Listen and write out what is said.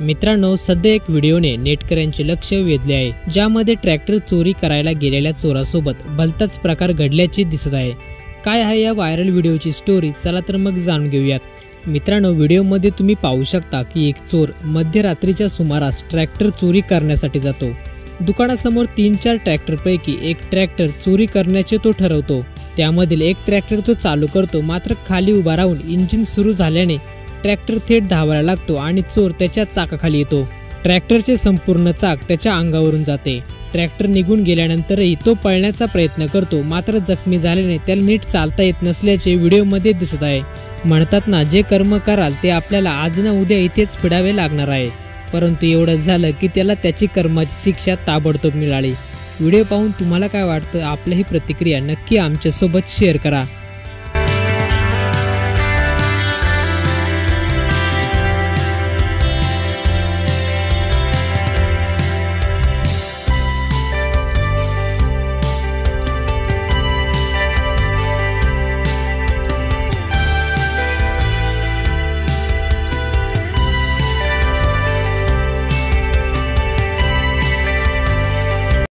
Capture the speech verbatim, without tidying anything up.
मित्रांनो, सध्या एक व्हिडिओने नेटकऱ्यांचे लक्ष वेधले आहे, ज्यामध्ये ट्रॅक्टर चोरी करायला गेलेल्या चोरासोबत भलताच प्रकार घडल्याचे दिसत आहे। काय आहे या व्हायरल व्हिडिओची स्टोरी? चला तर मग जाणून घेऊयात। मित्रांनो, व्हिडिओमध्ये तुम्ही पाहू शकता की एक चोर मध्यरात्रीच्या सुमारास ट्रॅक्टर चोरी करण्यासाठी जातो। दुकानासमोर तीन चार ट्रॅक्टरपैकी एक ट्रॅक्टर चोरी करण्याचे तो ठरवतो। त्यामधील एक ट्रॅक्टर तो चालू करतो, मात्र खाली उभा राहून इंजिन सुरू झाल्याने ट्रॅक्टर थेट धावायला लागतो आणि चोर त्याच्या चाकाखाली येतो। ट्रॅक्टरचे संपूर्ण चाक त्याच्या अंगावरून जाते। ट्रॅक्टर निघून गेल्यानंतरही तो पळण्याचा प्रयत्न करतो, मात्र जखमी झाल्याने त्याला नीट चालता येत नसल्याचे व्हिडिओमध्ये दिसत आहे। म्हणतात ना, जे कर्म कराल ते आपल्याला आज ना उद्या इथेच फेडावे लागणार आहे। परंतु एवढं झालं की त्याला त्याची कर्माची शिक्षा ताबडतोब मिळाली। व्हिडिओ पाहून तुम्हाला काय वाटतं? आपली ही प्रतिक्रिया नक्की आमच्यासोबत शेअर करा।